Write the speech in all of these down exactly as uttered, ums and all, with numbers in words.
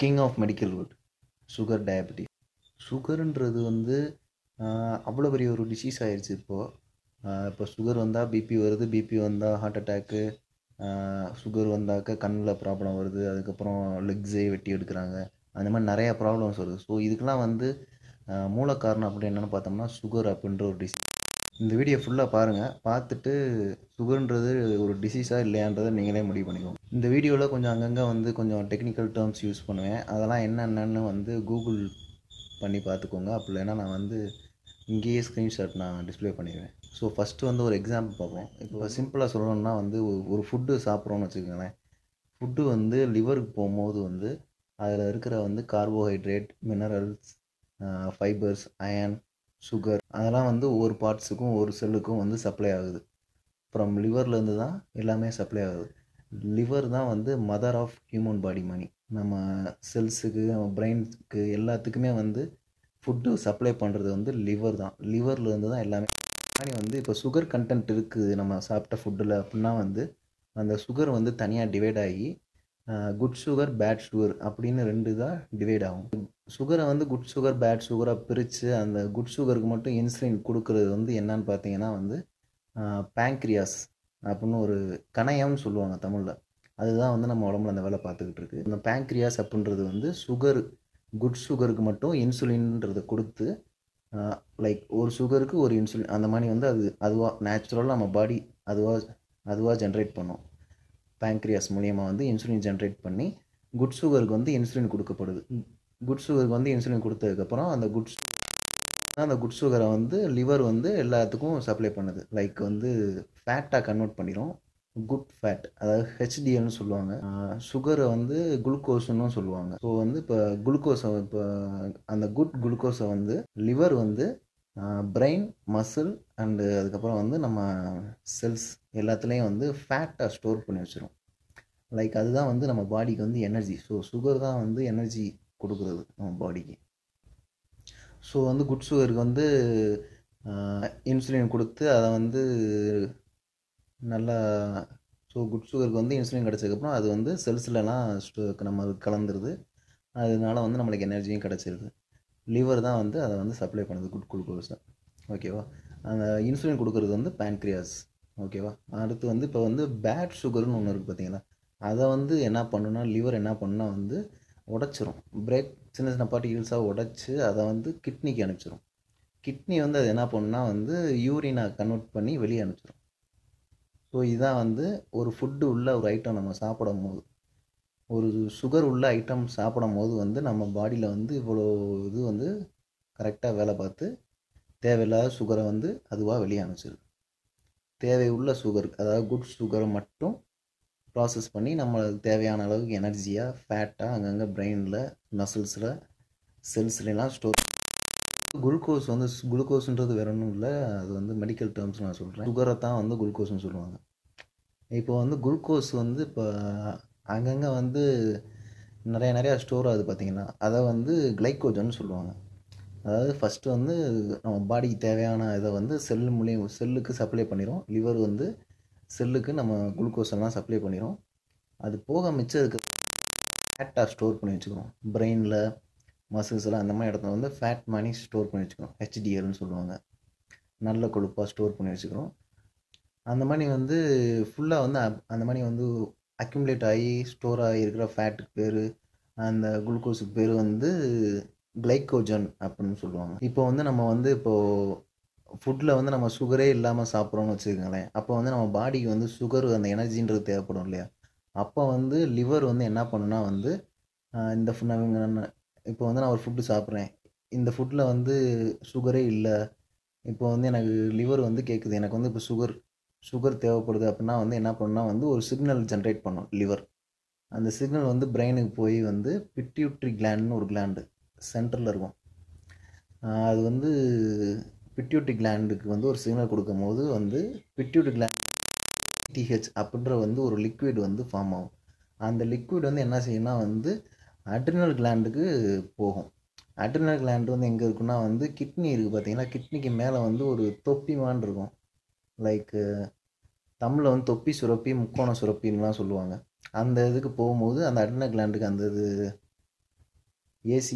King of medical world sugar diabetes. சுகருன்றது வந்து அவ்வளோ பெரிய ஒரு டிசீஸ் ஆயிடுச்சு இப்போது. இப்போ சுகர் வந்தால் பிபி வருது, பிபி வந்தால் ஹார்ட் அட்டாக்கு, சுகர் வந்தாக்க கண்ணில் ப்ராப்ளம் வருது, அதுக்கப்புறம் லெக்ஸே வெட்டி எடுக்கிறாங்க, அந்த மாதிரி நிறையா ப்ராப்ளம்ஸ் வருது. ஸோ இதுக்கெலாம் வந்து மூல காரணம் அப்படி என்னென்னு பார்த்தோம்னா சுகர் அப்படின்ற ஒரு டிசீஸ். இந்த வீடியோ ஃபுல்லாக பாருங்கள், பார்த்துட்டு சுகர்ன்றது ஒரு டிசீஸாக இல்லையான்றதை நீங்களே முடிவு பண்ணிக்கோங்க. இந்த வீடியோவில் கொஞ்சம் அங்கங்கே வந்து கொஞ்சம் டெக்னிக்கல் டேர்ம்ஸ் யூஸ் பண்ணுவேன், அதெல்லாம் என்னென்னு வந்து கூகுள் பண்ணி பார்த்துக்கோங்க. அப்படி இல்லைன்னா நான் வந்து இங்கேயே ஸ்க்ரீன்ஷாட் நான் டிஸ்பிளே பண்ணிடுவேன். ஸோ ஃபஸ்ட்டு வந்து ஒரு எக்ஸாம்பிள் பார்ப்போம். இப்போ சிம்பிளாக சொல்லணும்னா வந்து ஒரு ஃபுட்டு சாப்பிட்றோன்னு வச்சுக்கோங்களேன். ஃபுட்டு வந்து லிவருக்கு போகும்போது வந்து அதில் இருக்கிற வந்து carbohydrate, minerals, fibres, iron, sugar அதெல்லாம் வந்து ஒவ்வொரு பார்ட்ஸுக்கும் ஒரு செல்லுக்கும் வந்து சப்ளை ஆகுது. அப்புறம் லிவர்லேருந்து தான் எல்லாமே சப்ளை ஆகுது. லிவர் தான் வந்து மதர் ஆஃப் ஹியூமன் பாடி மணி. நம்ம செல்ஸுக்கு, நம்ம பிரெயினுக்கு எல்லாத்துக்குமே வந்து ஃபுட்டு சப்ளை பண்ணுறது வந்து லிவர் தான். லிவர்லேருந்து தான் எல்லாமே. அதே வந்து இப்போ சுகர் கண்டென்ட் இருக்குது நம்ம சாப்பிட்ட ஃபுட்டில் அப்படின்னா வந்து அந்த சுகர் வந்து தனியாக டிவைட் ஆகி குட் சுகர், பேட் சுகர் அப்படின்னு ரெண்டு தான் டிவைட் ஆகும். சுகரை வந்து குட் சுகர், பேட் சுகராக பிரித்து அந்த குட் சுகருக்கு மட்டும் இன்சுலின் கொடுக்கறது வந்து என்னன்னு பார்த்தீங்கன்னா வந்து பேங்க்ரியாஸ் அப்படின்னு ஒரு கணையம்னு சொல்லுவாங்க தமிழில். அதுதான் வந்து நம்ம உடம்புல அந்த வேலை பார்த்துக்கிட்டு இருக்குது. இந்த பேங்க்ரியாஸ் அப்படின்றது வந்து சுகர், குட் சுகருக்கு மட்டும் இன்சுலின்ன்றதை கொடுத்து லைக் ஒரு சுகருக்கு ஒரு இன்சுலின் அந்த மாதிரி வந்து அது அதுவாக நேச்சுரலாக நம்ம பாடி அதுவாக அதுவாக ஜென்ரேட் பண்ணோம். பேங்க்ரியாஸ் மூலமா வந்து இன்சுலின் ஜென்ரேட் பண்ணி குட் சுகருக்கு வந்து இன்சுலின் கொடுக்கப்படுது. குட் சுகருக்கு வந்து இன்சுலின் கொடுத்ததுக்கப்புறம் அந்த குட் அந்த குட் சுகரை வந்து லிவர் வந்து எல்லாத்துக்கும் சப்ளை பண்ணுது. லைக் வந்து ஃபேட்டாக கன்வெர்ட் பண்ணிடும், குட் ஃபேட், அதாவது ஹெச்டிஎல்னு சொல்லுவாங்க. சுகரை வந்து குளுக்கோஸ்ன்னு சொல்லுவாங்க. ஸோ வந்து இப்போ குளுக்கோஸை இப்போ அந்த குட் குளுக்கோஸை வந்து லிவர் வந்து பிரெயின், மசில் அண்டு அதுக்கப்புறம் வந்து நம்ம செல்ஸ் எல்லாத்துலேயும் வந்து ஃபேட்டாக ஸ்டோர் பண்ணி வச்சிடும். லைக் அதுதான் வந்து நம்ம பாடிக்கு வந்து எனர்ஜி. ஸோ சுகர் தான் வந்து எனர்ஜி கொடுக்குறது நம்ம பாடிக்கு. ஸோ வந்து குட் சுகருக்கு வந்து இன்சுலின் கொடுத்து அதை வந்து நல்லா ஸோ குட் சுகருக்கு வந்து இன்சுலின் கிடச்சதுக்கப்புறம் அது வந்து செல்ஸ்லலாம் நம்ம கலந்துருது, அதனால வந்து நம்மளுக்கு எனர்ஜியும் கிடச்சிருது. லிவர் தான் வந்து அதை வந்து சப்ளை பண்ணுது குட் குளுக்கோஸ் தான். ஓகேவா, அந்த இன்சுலின் கொடுக்குறது வந்து பேன்க்ரியாஸ். ஓகேவா, அடுத்து வந்து இப்போ வந்து பேட் சுகர்னு ஒன்று இருக்குது பார்த்தீங்களா. அதை வந்து என்ன பண்ணுன்னா லிவர் என்ன பண்ணுன்னா வந்து உடைச்சிரும், பிரேக் சின்ன சின்ன பார்ட்டிகிள்ஸாக உடைச்சி அதை வந்து கிட்னிக்கு அனுப்பிச்சிடும். கிட்னி வந்து அது என்ன பண்ணுன்னா வந்து யூரினாக கன்வெர்ட் பண்ணி வெளியே அனுப்பிச்சிடும். ஸோ இதுதான் வந்து ஒரு ஃபுட்டு உள்ள ஒரு ஐட்டம் நம்ம சாப்பிடும் போது, ஒரு சுகர் உள்ள ஐட்டம் சாப்பிடும் போது வந்து நம்ம பாடியில் வந்து இவ்வளோ இது வந்து கரெக்டாக வேலை பார்த்து தேவையில்லாத சுகரை வந்து அதுவாக வெளியே அனுப்பிச்சிடும். தேவையுள்ள சுகர், அதாவது குட் சுகரை மட்டும் ப்ராசஸ் பண்ணி நம்மளுக்கு தேவையான அளவுக்கு எனர்ஜியாக ஃபேட்டாக அங்கங்கே பிரெயினில், மசில்ஸில், செல்ஸ்லாம் ஸ்டோர். குளுக்கோஸ் வந்து குளுக்கோஸ்ன்றது வேற ஒன்றும் இல்லை, அது வந்து மெடிக்கல் டேர்ம்ஸ் நான் சொல்கிறேன். சுகரை தான் வந்து குளுக்கோஸ்ன்னு சொல்லுவாங்க. இப்போ வந்து குளுக்கோஸ் வந்து இப்போ அங்கங்கே வந்து நிறையா நிறையா ஸ்டோர் ஆகுது பார்த்திங்கன்னா, அதை வந்து கிளைக்கோஜன் சொல்லுவாங்க. அதாவது ஃபஸ்ட்டு வந்து நம்ம பாடிக்கு தேவையான இதை வந்து செல் மூலியம் செல்லுக்கு சப்ளை பண்ணிடும். லிவர் வந்து செல்லுக்கு நம்ம குளுக்கோஸ் எல்லாம் சப்ளை பண்ணிடும். அது போக மிச்சம் இருக்க ஃபேட்டாக ஸ்டோர் பண்ணி வச்சுக்கிறோம். பிரெயினில், மசில்ஸில் அந்த மாதிரி இடத்துல வந்து ஃபேட் மணி ஸ்டோர் பண்ணி வச்சுக்கிறோம். ஹெச்டிஎல்னு சொல்லுவாங்க, நல்ல கொழுப்பாக ஸ்டோர் பண்ணி வச்சுக்கிறோம். அந்த மாதிரி வந்து ஃபுல்லாக வந்து அந்த மாதிரி வந்து அக்யூமுலேட் ஆகி ஸ்டோர் ஆகி இருக்கிற ஃபேட்டுக்கு பேர், அந்த குளுக்கோஸுக்கு பேர் வந்து கிளைக்கோஜன் அப்படின்னு சொல்லுவாங்க. இப்போ வந்து நம்ம வந்து இப்போது ஃபுட்டில் வந்து நம்ம சுகரே இல்லாமல் சாப்பிட்றோன்னு வச்சுக்கோங்களேன். அப்போ வந்து நம்ம பாடிக்கு வந்து சுகர் அந்த எனர்ஜின்றது தேவைப்படும் இல்லையா. அப்போ வந்து லிவர் வந்து என்ன பண்ணுன்னா வந்து இந்த ஃபுட் இப்போ வந்து நான் ஒரு ஃபுட்டு சாப்பிட்றேன், இந்த ஃபுட்டில் வந்து சுகரே இல்லை, இப்போ வந்து எனக்கு லிவர் வந்து கேட்குது எனக்கு வந்து இப்போ சுகர் சுகர் தேவைப்படுது அப்படின்னா வந்து என்ன பண்ணுன்னா வந்து ஒரு சிக்னல் ஜென்ரேட் பண்ணும் லிவர். அந்த சிக்னல் வந்து பிரெயினுக்கு போய் வந்து பிட்யூட்ரி கிளாண்ட்னு ஒரு கிளாண்டு சென்டரில் இருக்கும். அது வந்து பிட்யூட்ரி கிளாண்டுக்கு வந்து ஒரு சிக்னல் கொடுக்கும் போது வந்து pituitary gland A D H அப்படின்ற வந்து ஒரு லிக்விட் வந்து ஃபார்ம் ஆகும். அந்த லிக்விட் வந்து என்ன செய்யணும்னா வந்து அட்ரினல் கிளாண்டுக்கு போகும். அட்ரினல் கிளாண்டு வந்து எங்கே இருக்குன்னா வந்து கிட்னி இருக்குது பார்த்தீங்கன்னா, கிட்னிக்கு மேலே வந்து ஒரு தொப்பிமான் இருக்கும். லைக்கு தமிழில் வந்து தொப்பி சுரப்பி, முக்கோண சுரப்பின்லாம் சொல்லுவாங்க. அந்த இதுக்கு போகும்போது அந்த அட்ரினல் கிளாண்டுக்கு அந்த இது A C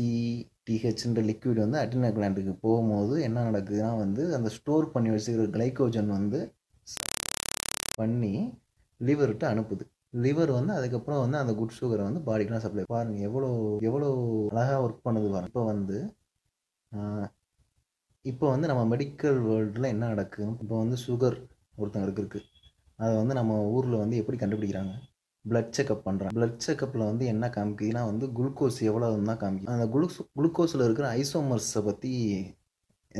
T H என்ற liquid வந்து adrenal gland க்கு போகும்போது என்ன நடக்குதுன்னா வந்து அந்த ஸ்டோர் பண்ணி வச்சிருக்கிற glycogen வந்து பண்ணி லிவர்ட்ட அனுப்புது. லிவர் வந்து அதுக்கு அப்புறம் வந்து அந்த குட் சுகரை வந்து பாடிக்குலாம் சப்ளை. பாருங்க எவ்வளவு எவ்வளவு அழகா வர்க் பண்ணுது பாருங்க. இப்போ வந்து இப்போ வந்து நம்ம மெடிக்கல் வேர்ல்டில் என்ன நடக்குதுன்னு இப்போ வந்து சுகர் ஒருத்தங்களுக்கு இருக்குது. அதை வந்து நம்ம ஊரில் வந்து எப்படி கண்டுபிடிக்கிறாங்க, பிளட் செக்அப் பண்ணுறாங்க. பிளட் செக்அப்பில் வந்து என்ன காமிக்குதுன்னா வந்து குளுக்கோஸ் எவ்வளோன்னு தான் காமிக்குது. அந்த குளுக் குளுக்கோஸில் இருக்கிற ஐசோமர்ஸை பற்றி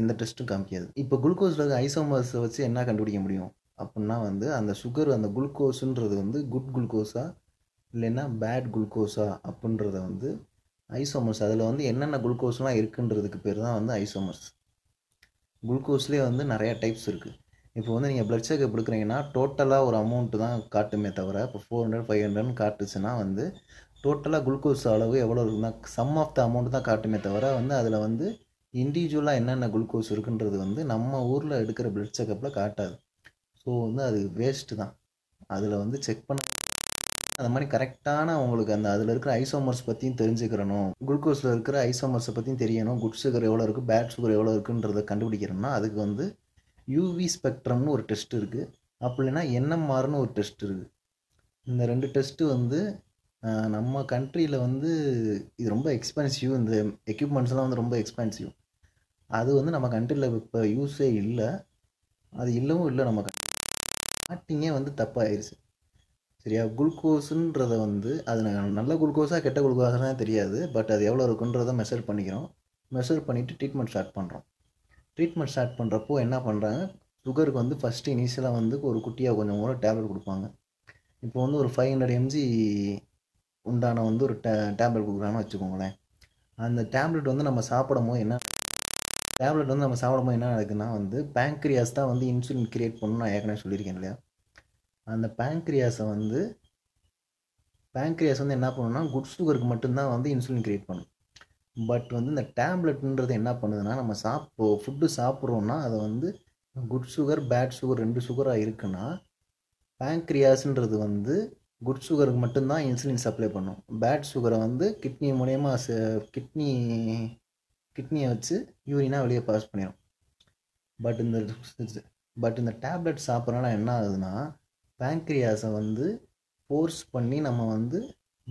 எந்த டெஸ்ட்டும் காமிக்காது. இப்போ குளுக்கோஸில் இருக்கிற ஐசோமர்ஸை வச்சு என்ன கண்டுபிடிக்க முடியும் அப்படின்னா வந்து அந்த சுகர் அந்த குளுக்கோஸுன்றது வந்து குட் குளுக்கோஸா இல்லைன்னா பேட் குளுக்கோஸா அப்படின்றத வந்து ஐசோமர்ஸ் அதில் வந்து என்னென்ன குளுக்கோஸ்லாம் இருக்குன்றதுக்கு பேர் தான் வந்து ஐசோமர்ஸ். குளுக்கோஸ்லேயே வந்து நிறையா டைப்ஸ் இருக்குது. இப்போ வந்து நீங்கள் பிளட் செக்அப் எடுக்கிறீங்கன்னா டோட்டலாக ஒரு அமௌண்ட்டு தான் காட்டுமே தவிர இப்போ ஃபோர் ஹண்ட்ரட் ஃபைவ் ஹண்ட்ரட்னு காட்டுச்சுன்னா வந்து டோட்டலாக குளுக்கோஸ் அளவு எவ்வளோ இருக்குன்னா சம் ஆஃப் த அமௌண்ட் தான் காட்டுமே தவிர வந்து அதில் வந்து இண்டிவிஜுவலாக என்னென்ன குளுக்கோஸ் இருக்குன்றது வந்து நம்ம ஊரில் எடுக்கிற பிளட் செக்அப்பில் காட்டாது. ஸோ வந்து அது வேஸ்ட்டு தான். அதில் வந்து செக் பண்ண அந்த மாதிரி கரெக்டான உங்களுக்கு அந்த அதில் இருக்கிற ஐசோமர்ஸ் பற்றியும் தெரிஞ்சுக்கிறணும், குளுக்கோஸில் இருக்கிற ஐசோமர்ஸை பற்றியும் தெரியணும், குட் சுகர் எவ்வளோ இருக்குது பேட் சுகர் எவ்வளோ இருக்குன்றதை கண்டுபிடிக்கிறோம்னா அதுக்கு வந்து யூவி ஸ்பெக்ட்ரம்னு ஒரு டெஸ்ட் இருக்குது, அப்படின்னா என்எம்ஆர்னு ஒரு டெஸ்ட் இருக்குது. இந்த ரெண்டு டெஸ்ட்டு வந்து நம்ம கண்ட்ரியில் வந்து இது ரொம்ப எக்ஸ்பென்சிவ், இந்த எக்யூப்மெண்ட்ஸ்லாம் வந்து ரொம்ப எக்ஸ்பென்சிவ். அது வந்து நம்ம கண்ட்ரியில் இப்போ யூஸே இல்லை, அது இல்லவும் இல்லை. நம்ம ஸ்டார்டிங்கே வந்து தப்பாகிடுச்சு சரியா. குளுக்கோஸுன்றதை வந்து அது நல்ல குளுக்கோஸாக கெட்ட குளுக்கோஸாக தெரியாது, பட் அது எவ்வளோ இருக்குன்றதை மெஷர் பண்ணிக்கிறோம். மெஷர் பண்ணிவிட்டு ட்ரீட்மெண்ட் ஸ்டார்ட் பண்ணுறோம். ட்ரீட்மெண்ட் ஸ்டார்ட் பண்ணுறப்போ என்ன பண்ணுறாங்க, சுகருக்கு வந்து ஃபஸ்ட்டு இனிஷியலாக வந்து ஒரு குட்டியாக கொஞ்சம் கூட டேப்லெட் கொடுப்பாங்க. இப்போ வந்து ஒரு ஃபைவ் ஹண்ட்ரட் எம்ஜி உண்டான வந்து ஒரு டே டேப்லெட் கொடுக்குறாங்கன்னு வச்சுக்கோங்களேன். அந்த டேப்லெட் வந்து நம்ம சாப்பிடும் போது என்ன டேப்லெட் வந்து நம்ம சாப்பிடும்போது என்ன நடக்குதுன்னா வந்து பேங்க்ரியாஸ் தான் வந்து இன்சுலின் கிரியேட் பண்ணணும்னு நான் ஏற்கனவே சொல்லியிருக்கேன் இல்லையா. அந்த பேங்க்ரியாஸை வந்து பேங்க்ரியாஸ் வந்து என்ன பண்ணணும்னா குட் சுகருக்கு மட்டும்தான் வந்து இன்சுலின் கிரியேட் பண்ணும். பட் வந்து இந்த டேப்லெட்டுன்றது என்ன பண்ணுதுன்னா நம்ம சாப்போ ஃபுட்டு சாப்பிட்றோன்னா அதை வந்து குட் சுகர் பேட் சுகர் ரெண்டு சுகராக இருக்குன்னா பேங்க்ரியாஸுன்றது வந்து குட் சுகருக்கு மட்டும்தான் இன்சுலின் சப்ளை பண்ணும். பேட் சுகரை வந்து கிட்னி மூலயமா கிட்னி கிட்னியை வச்சு யூரினாக வெளியே பாஸ் பண்ணிடும். பட் இந்த பட் இந்த டேப்லெட் சாப்பிட்றோன்னா என்ன ஆகுதுன்னா பேங்க்ரியாஸை வந்து ஃபோர்ஸ் பண்ணி நம்ம வந்து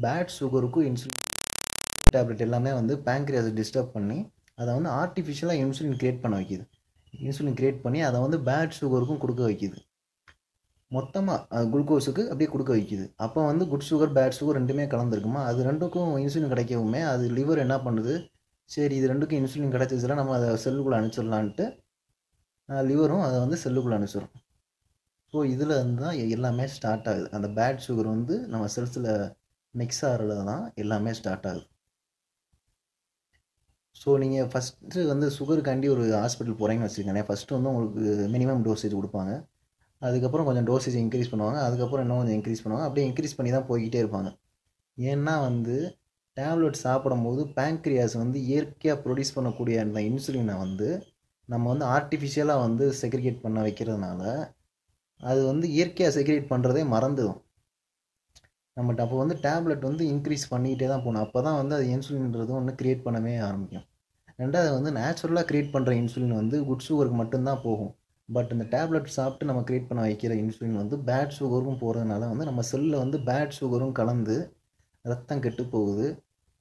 பேட் சுகருக்கும் இன்சுலின் டேப்லெட் எல்லாமே வந்து பேங்க்ரியாஸை டிஸ்டர்ப் பண்ணி அதை வந்து ஆர்டிஃபிஷியலாக இன்சுலின் க்ரியேட் பண்ண வைக்கிது. இன்சுலின் க்ரியேட் பண்ணி அதை வந்து பேட் சுகருக்கும் கொடுக்க வைக்கிது. மொத்தமாக குளுக்கோஸுக்கு அப்படியே கொடுக்க வைக்கிது. அப்போ வந்து குட் சுகர் பேட் சுகர் ரெண்டுமே கலந்துருக்குமா, அது ரெண்டுக்கும் இன்சுலின் கிடைக்கவுமே அது லிவர் என்ன பண்ணுது, சரி இது ரெண்டுக்கும் இன்சுலின் கிடச்சிச்சுன்னா நம்ம அதை செல்லுக்குள்ளே அனுப்பிச்சிடலான்ட்டு லிவரும் அதை வந்து செல்லுக்குள்ளே அனுப்பிச்சிடும். ஸோ இதில் இருந்து தான் எல்லாமே ஸ்டார்ட் ஆகுது. அந்த பேட் சுகர் வந்து நம்ம செல்ஸில் மிக்ஸ் ஆகிறதுல தான் எல்லாமே ஸ்டார்ட் ஆகுது. ஸோ நீங்கள் ஃபஸ்ட்டு வந்து சுகருக்காண்டி ஒரு ஹாஸ்பிட்டல் போகிறீங்கன்னு வச்சுக்கோங்களேன். ஃபஸ்ட்டு வந்து உங்களுக்கு மினிமம் டோசேஜ் கொடுப்பாங்க, அதுக்கப்புறம் கொஞ்சம் டோசேஜ் இன்க்ரீஸ் பண்ணுவாங்க, அதுக்கப்புறம் இன்னும் கொஞ்சம் இன்க்ரீஸ் பண்ணுவாங்க, அப்படியே இன்க்ரீஸ் பண்ணி தான் போய்கிட்டே இருப்பாங்க. ஏன்னா வந்து டேப்லெட் சாப்பிடும்போது பேங்க்ரியாஸ் வந்து இயற்கையாக ப்ரொடியூஸ் பண்ணக்கூடிய அந்த இன்சுலினை வந்து நம்ம வந்து ஆர்டிஃபிஷியலாக வந்து செக்ரிகேட் பண்ண வைக்கிறதுனால அது வந்து இயற்கையாக செக்ரிகேட் பண்ணுறதே மறந்துடும் நம்மகிட்ட. அப்போ வந்து டேப்லெட் வந்து இன்க்ரீஸ் பண்ணிக்கிட்டே தான் போகணும். அப்போ தான் வந்து அது இன்சுலின்றது ஒன்று க்ரியேட் பண்ணவே ஆரம்பிக்கும். ரெண்டாவது வந்து நேச்சுரலாக க்ரியேட் பண்ணுற இன்சுலின் வந்து குட் சுகருக்கு மட்டும்தான் போகும். பட் இந்த டேப்லெட் சாப்பிட்டு நம்ம க்ரியேட் பண்ண வைக்கிற இன்சுலின் வந்து பேட் சுகருக்கும் போகிறதுனால வந்து நம்ம செல்லில் வந்து பேட் சுகரும் கலந்து ரத்தம் கெட்டு போகுது.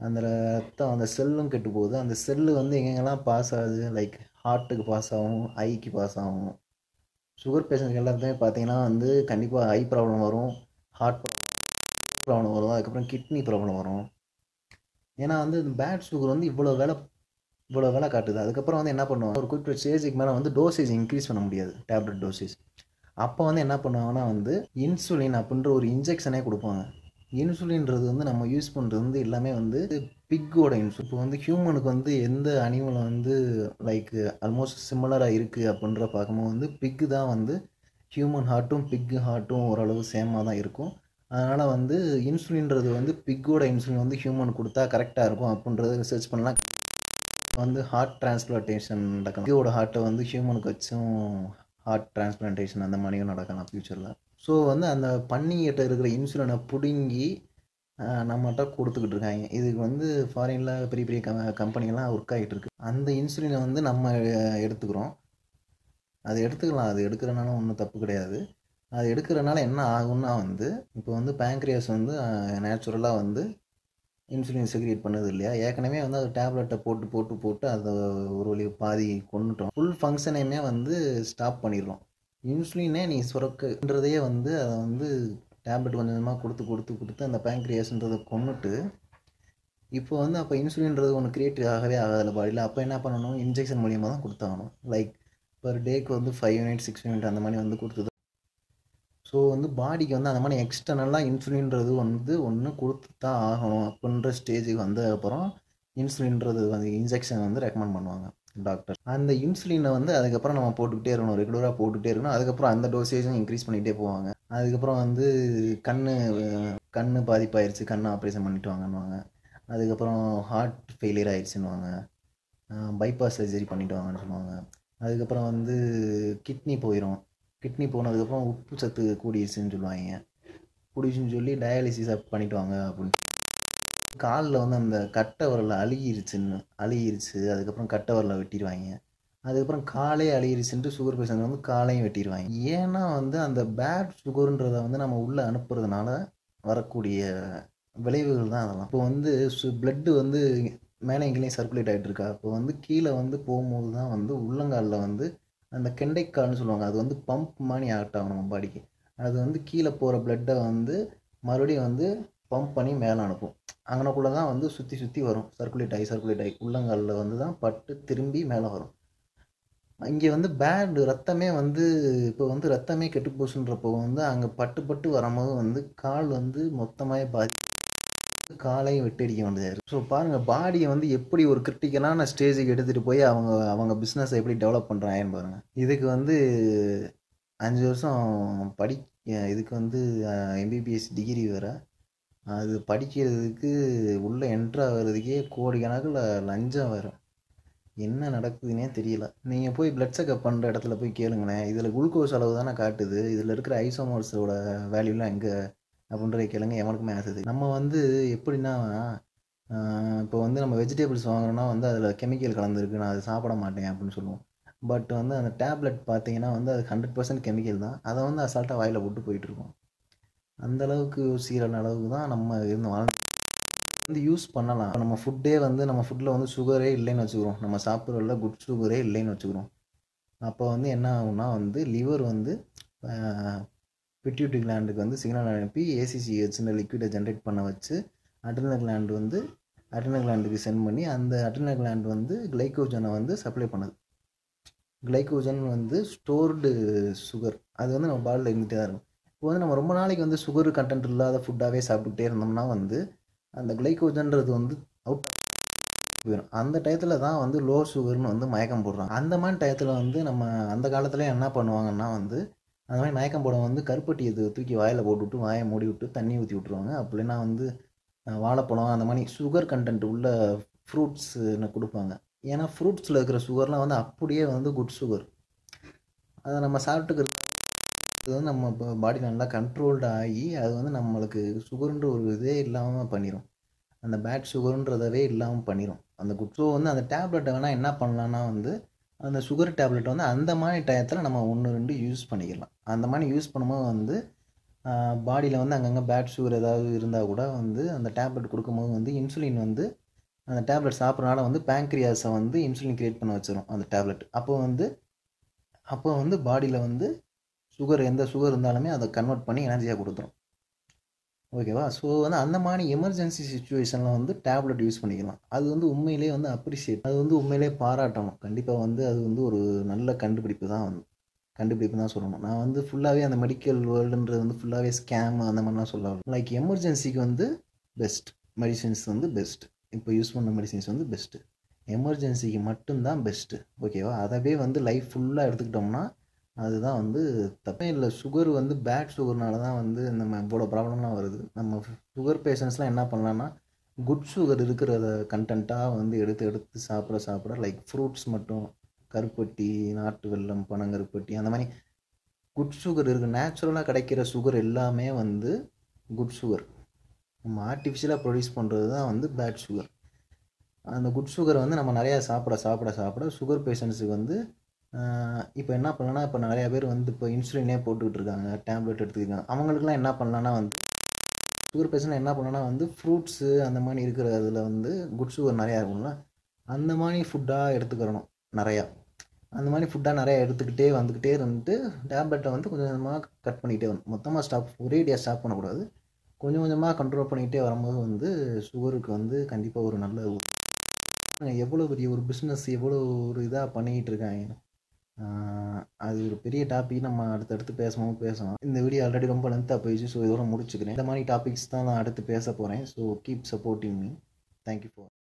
அந்த ரத்தம் அந்த செல்லும் கெட்டு போகுது. அந்த செல்லு வந்து எங்கெங்கெல்லாம் பாஸ் ஆகுது, லைக் ஹார்ட்டுக்கு பாஸ் ஆகும், ஐக்கு பாஸ் ஆகும். சுகர் பேஷண்ட்ஸ் எல்லாருக்குமே பார்த்தீங்கன்னா வந்து கண்டிப்பாக ஐ ப்ராப்ளம் வரும், ஹார்ட் ப்ராப்ளம் வரும், அதுக்கப்புறம் கிட்னி ப்ராப்ளம் வரும். ஏன்னா வந்து பேட் சுகர் வந்து இவ்வளோ வேலை இவ்வளோ வேலை காட்டுது. அதுக்கப்புறம் வந்து என்ன பண்ணுவாங்க, ஒரு குறிப்பிட்ட ஸ்டேஜுக்கு மேலே வந்து டோசேஜ் இன்க்ரீஸ் பண்ண முடியாது டேப்லெட் டோசேஜ். அப்போ வந்து என்ன பண்ணுவாங்கன்னா வந்து இன்சுலின் அப்படின்ற ஒரு இன்ஜெக்ஷனே கொடுப்பாங்க. இன்சுலின்றது வந்து நம்ம யூஸ் பண்ணுறது வந்து எல்லாமே வந்து பிக்கோட இன்சுலின். இப்போ வந்து ஹியூமனுக்கு வந்து எந்த அனிமல் வந்து லைக் ஆல்மோஸ்ட் சிமிலராக இருக்குது அப்படின்ற பார்க்கும்போது வந்து பிக்கு தான் வந்து ஹியூமன் ஹார்ட்டும் பிக்கு ஹார்ட்டும் ஓரளவு சேமாக தான் இருக்கும். அதனால் வந்து இன்சுலின்றது வந்து பிக்கோட இன்சுலின் வந்து ஹியூமன் கொடுத்தா கரெக்டாக இருக்கும் அப்படின்றத ரிசர்ச் பண்ணலாம். வந்து ஹார்ட் டிரான்ஸ்பிளான்டேஷன் நடக்கலாம், பிக்கோட ஹார்ட்டை வந்து ஹியூமனுக்கு வச்சும் ஹார்ட் டிரான்ஸ்பிளான்டேஷன் அந்த மாதிரியும் நடக்கலாம் ஃப்யூச்சரில். ஸோ வந்து அந்த பன்னிக்கிட்ட இருக்கிற இன்சுலினை பிடுங்கி நம்மகிட்ட கொடுத்துக்கிட்டு இருக்காங்க. இதுக்கு வந்து ஃபாரினில் பெரிய பெரிய கம் கம்பெனிகள்லாம் ஒர்க் ஆகிட்டு இருக்குது. அந்த இன்சுலினை வந்து நம்ம எடுத்துக்கிறோம். அது எடுத்துக்கலாம், அது எடுக்கிறனால ஒன்றும் தப்பு கிடையாது. அது எடுக்கிறனால என்ன ஆகும்னா வந்து இப்போ வந்து பேங்க்ரியாஸ் வந்து நேச்சுரலாக வந்து இன்சுலின் செக்ரேட் பண்ணது இல்லையா, ஏற்கனவே வந்து அது டேப்லெட்டை போட்டு போட்டு போட்டு அதை ஒரு வழி பாதி கொண்டுட்டோம். ஃபுல் ஃபங்க்ஷனையுமே வந்து ஸ்டாப் பண்ணிடுறோம். இன்சுலினே நீ சுரக்கன்றதையே வந்து அதை வந்து டேப்லெட் கொஞ்சம் கொஞ்சமாக கொடுத்து கொடுத்து கொடுத்து அந்த பேங்க்ரியாஸ்ன்றதை கொண்டுட்டு இப்போ வந்து அப்போ இன்சுலின்றது ஒன்று கிரியேட் ஆகவே ஆகாதில்ல பாடியில். அப்போ என்ன பண்ணணும், இன்ஜெக்ஷன் மூலியமாக தான் கொடுத்தாகணும். லைக் பர் டேக்கு வந்து ஃபைவ் யூனிட் சிக்ஸ் யூனிட் அந்த மாதிரி வந்து கொடுத்தது. ஸோ வந்து பாடிக்கு வந்து அந்த மாதிரி எக்ஸ்டர்னலாக இன்சுலின்றது வந்து ஒன்று கொடுத்து தான் ஆகணும் அப்படின்ற ஸ்டேஜுக்கு வந்ததுக்கப்புறம் இன்சுலின்றது வந்து இன்ஜெக்ஷன் வந்து ரெக்கமெண்ட் பண்ணுவாங்க டாக்டர். அந்த இன்சுலினை வந்து அதுக்கப்புறம் நம்ம போட்டுக்கிட்டே இருக்கணும், ரெகுலராக போட்டுக்கிட்டே இருக்கணும். அதுக்கப்புறம் அந்த டோசேஜும் இன்க்ரீஸ் பண்ணிகிட்டே போவாங்க. அதுக்கப்புறம் வந்து கண் கண் பாதிப்பாயிடுச்சு, கண் ஆப்ரேஷன் பண்ணிட்டு வாங்கன்னுவாங்க. அதுக்கப்புறம் ஹார்ட் ஃபெயிலியர் ஆயிடுச்சுன்னுவாங்க, பைபாஸ் சர்ஜரி பண்ணிட்டு வாங்கன்னு சொல்லுவாங்க. அதுக்கப்புறம் வந்து கிட்னி போயிடும், கிட்னி போனதுக்கப்புறம் உப்பு சத்து கூடிடுச்சுன்னு சொல்லுவாங்க, கூடிடுச்சுன்னு சொல்லி டயாலிசிஸ் பண்ணிட்டு வாங்க அப்படின்னு. காலில் வந்து அந்த கட்டை வரல அழுகிருச்சுன்னு அழுகிருச்சு, அதுக்கப்புறம் கட்டை வரல வெட்டிடுவாங்க. அதுக்கப்புறம் காலே அழுகிருச்சுன்ட்டு சுகர் பேஷண்ட் வந்து காலையும் வெட்டிடுவாங்க. ஏன்னா வந்து அந்த பேட் சுகருன்றதை வந்து நம்ம உள்ளே அனுப்புறதுனால வரக்கூடிய விளைவுகள் தான் அதெல்லாம். இப்போ வந்து சு பிளட்டு வந்து மேலே எங்கேயும் சர்க்குலேட் ஆகிட்டு இருக்கா, இப்போ வந்து கீழே வந்து போகும்போது தான் வந்து உள்ளங்காலில் வந்து அந்த கெண்டைக்கால்னு சொல்லுவாங்க, அது வந்து பம்ப் மாதிரி ஆக்ட் ஆகும் நம்ம பாடிக்கு. அது வந்து கீழே போகிற பிளட்டை வந்து மறுபடியும் வந்து பம்ப் பண்ணி மேலே அனுப்பும். அங்கனக்குள்ளே தான் வந்து சுற்றி சுற்றி வரும், சர்க்குலேட் ஆகி சர்க்குலேட் ஆகி உள்ளங்காலில் வந்து தான் பட்டு திரும்பி மேலே வரும். இங்கே வந்து பேட் ரத்தமே வந்து இப்போ வந்து ரத்தமே கெட்டு போச்சுன்றப்போ வந்து அங்கே பட்டு பட்டு வரும்போது வந்து கால் வந்து மொத்தமாக பாதி காலையும் வெட்டடிக்க வேண்டியதாக இருக்குது. ஸோ பாருங்கள் பாடியை வந்து எப்படி ஒரு கிரிட்டிக்கலான ஸ்டேஜுக்கு எடுத்துகிட்டு போய் அவங்க அவங்க பிஸ்னஸை எப்படி டெவலப் பண்ணுறாங்கன்னு பாருங்கள். இதுக்கு வந்து அஞ்சு வருஷம் படி இதுக்கு வந்து எம்பிபிஎஸ் டிகிரி வேறு, அது படிக்கிறதுக்கு உள்ளே என்ட்ரு ஆகிறதுக்கே கோடிக்கணக்கில் லஞ்சம் வேறு. என்ன நடக்குதுன்னே தெரியல. நீங்கள் போய் பிளட் செக்அப் பண்ணுற இடத்துல போய் கேளுங்களேன், இதில் குளுக்கோஸ் அளவு தானே காட்டுது, இதில் இருக்கிற ஐசோமர்ஸோட வேல்யூலாம் எங்கே அப்படின்றத கேளுங்க, எவனுக்குமே ஆசை. நம்ம வந்து எப்படின்னா இப்போ வந்து நம்ம வெஜிடபிள்ஸ் வாங்குறோன்னா வந்து அதில் கெமிக்கல் கலந்துருக்கு, நான் அதை சாப்பிட மாட்டேன் அப்படின்னு சொல்லுவோம். பட் வந்து அந்த டேப்லெட் பார்த்தீங்கன்னா வந்து அது ஹண்ட்ரட் பர்சன்ட் கெமிக்கல் தான், அதை வந்து அசால்ட்டாக வாயில் போட்டு போயிட்டுருக்கோம். அந்தளவுக்கு சீரான அளவுக்கு தான் நம்ம இருந்து வாழ்ந்து வந்து யூஸ் பண்ணலாம். நம்ம ஃபுட்டே வந்து நம்ம ஃபுட்டில் வந்து சுகரே இல்லைன்னு வச்சுக்கிறோம், நம்ம சாப்பிட்றதுல குட் சுகரே இல்லைன்னு வச்சுக்கிறோம். அப்போ வந்து என்ன ஆகும்னா வந்து லிவர் வந்து பிட்யூட்டரி கிளாண்டுக்கு வந்து சிக்னல் அனுப்பி ஏசிசிஹெச்னு லிக்விடை ஜென்ரேட் பண்ண வச்சு அட்ரினல் கிளாண்டு வந்து அட்ரினல் கிளாண்டுக்கு சென்ட் பண்ணி அந்த அட்ரினல் கிளாண்டு வந்து கிளைக்கோஜனை வந்து சப்ளை பண்ணுது. கிளைக்கோஜன் வந்து ஸ்டோர்டு சுகர், அது வந்து நம்ம பாடியில் இருந்துகிட்டே தான் இருக்கும். இப்போ வந்து நம்ம ரொம்ப நாளைக்கு வந்து சுகர் கண்டென்ட் இல்லாத ஃபுட்டாகவே சாப்பிட்டுக்கிட்டே இருந்தோம்னா வந்து அந்த கிளைக்கோஜன்றது வந்து அவுட் போயிடும். அந்த டயத்தில் தான் வந்து லோ சுகர்னு வந்து மயக்கம் போடுறாங்க. அந்த மாதிரி டயத்தில் வந்து நம்ம அந்த காலத்தில் என்ன பண்ணுவாங்கன்னா வந்து அந்த மாதிரி மயக்கம் போட வந்து கருப்பட்டியை தூக்கி வாயில் போட்டு விட்டு வாயை மூடி விட்டு தண்ணி ஊற்றி விட்ருவாங்க. அப்படின்னா வந்து வாழைப்பழம் அந்த மாதிரி சுகர் கண்டென்ட் உள்ள ஃப்ரூட்ஸ்ன்னு கொடுப்பாங்க. ஏன்னா ஃப்ரூட்ஸில் இருக்கிற சுகர்லாம் வந்து அப்படியே வந்து குட் சுகர், அதை நம்ம சாப்பிட்டுக்கிறது அது வந்து நம்ம பாடி நல்லா கண்ட்ரோல்டு ஆகி அது வந்து நம்மளுக்கு சுகருன்ற ஒரு இதே இல்லாமல் பண்ணிடும், அந்த பேட் சுகருன்றதவே இல்லாமல் பண்ணிடும் அந்த குட். ஸோ வந்து அந்த டேப்லெட்டை வேணால் என்ன பண்ணலான்னா வந்து அந்த சுகர் டேப்லெட் வந்து அந்த மாதிரி டயத்தில் நம்ம ஒன்று ரெண்டு யூஸ் பண்ணிக்கலாம். அந்த மாதிரி யூஸ் பண்ணும்போது வந்து பாடியில் வந்து அங்கங்கே பேட் சுகர் ஏதாவது இருந்தால் கூட வந்து அந்த டேப்லெட் கொடுக்கும்போது வந்து இன்சுலின் வந்து அந்த டேப்லெட் சாப்பிட்றனால வந்து பேங்க்ரியாஸை வந்து இன்சுலின் கிரியேட் பண்ண வச்சிடும் அந்த டேப்லெட். அப்போ வந்து அப்போ வந்து பாடியில் வந்து சுகர் எந்த சுகர் இருந்தாலுமே அதை கன்வெர்ட் பண்ணி எனர்ஜியாக கொடுத்துரும். ஓகேவா? ஸோ வந்து அந்த மாதிரி எமர்ஜென்சி சுச்சுவேஷனில் வந்து டேப்லெட் யூஸ் பண்ணிக்கலாம். அது வந்து உண்மையிலேயே வந்து அப்ரிஷியேட், அது வந்து உண்மையிலே பாராட்டணும். கண்டிப்பாக வந்து அது வந்து ஒரு நல்ல கண்டுபிடிப்பு தான் வந்து கண்டுபிடிப்பு தான் சொல்லணும். நான் வந்து ஃபுல்லாகவே அந்த மெடிக்கல் வேர்ல்டுன்றது வந்து ஃபுல்லாகவே ஸ்கேம் அந்த மாதிரிலாம் சொல்லலாம். லைக் எமர்ஜென்சிக்கு வந்து பெஸ்ட் மெடிசன்ஸ் வந்து பெஸ்ட், இப்போ யூஸ் பண்ண மெடிசன்ஸ் வந்து பெஸ்ட்டு, எமர்ஜென்சிக்கு மட்டும்தான் பெஸ்ட்டு. ஓகேவா? அதவே வந்து லைஃப் ஃபுல்லாக எடுத்துக்கிட்டோம்னா அதுதான் வந்து தப்பே இல்லை. சுகர் வந்து பேட் சுகர்னால தான் வந்து நம்ம இவ்வளோ ப்ராப்ளம்லாம் வருது. நம்ம சுகர் பேஷண்ட்ஸ்லாம் என்ன பண்ணலான்னா குட் சுகர் இருக்கிறத கண்டென்ட்டாக வந்து எடுத்து எடுத்து சாப்பிட சாப்பிட லைக் ஃப்ரூட்ஸ் மட்டும், கருப்பட்டி, நாட்டு வெல்லம், பனங்கருப்பட்டி, அந்த மாதிரி குட் சுகர் இருக்குது நேச்சுரலாக கிடைக்கிற சுகர் எல்லாமே வந்து குட் சுகர். நம்ம ஆர்டிஃபிஷியலாக ப்ரொடியூஸ் பண்ணுறது தான் வந்து பேட் சுகர். அந்த குட் சுகர் வந்து நம்ம நிறையா சாப்பிட சாப்பிட சாப்பிட சுகர் பேஷண்ட்ஸுக்கு வந்து இப்போ என்ன பண்ணலான்னா, இப்போ நிறையா பேர் வந்து இப்போ இன்சுலினே போட்டுக்கிட்டு இருக்காங்க, டேப்லெட் எடுத்துக்கிட்டாங்க. அவங்களுக்குலாம் என்ன பண்ணலான்னா வந்து சுகர் பேஷண்ட் என்ன பண்ணலான்னா வந்து ஃப்ரூட்ஸு அந்த மாதிரி இருக்கிற அதில் வந்து குட் சுகர் நிறையா இருக்கும்ல, அந்த மாதிரி ஃபுட்டாக எடுத்துக்கிறணும். நிறையா அந்த மாதிரி ஃபுட்டாக நிறையா எடுத்துக்கிட்டே வந்துக்கிட்டே இருந்துட்டு டேப்லெட்டை வந்து கொஞ்சம் கொஞ்சமாக கட் பண்ணிக்கிட்டே வரணும். மொத்தமாக ஸ்டாப், ஒரேடியாக ஸ்டாப் பண்ணக்கூடாது. கொஞ்சம் கொஞ்சமாக கண்ட்ரோல் பண்ணிக்கிட்டே வரும்போது வந்து சுகருக்கு வந்து கண்டிப்பாக ஒரு நல்ல, எவ்வளோ பெரிய ஒரு பிஸ்னஸ், எவ்வளோ ஒரு இதாக பண்ணிக்கிட்டு இருக்காங்க. அது ஒரு பெரிய டாபிக், நம்ம அடுத்தடுத்து பேசவும் பேசலாம். இந்த வீடியோ ஆல்ரெடி ரொம்ப லென்த்தாக போயிடுச்சு. ஸோ இதோட முடிச்சுக்கிறேன். இந்த மாதிரி டாபிக்ஸ் தான் நான் அடுத்து பேச போகிறேன். So keep supporting me. Thank you for